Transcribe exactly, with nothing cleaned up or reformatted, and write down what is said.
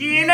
إلى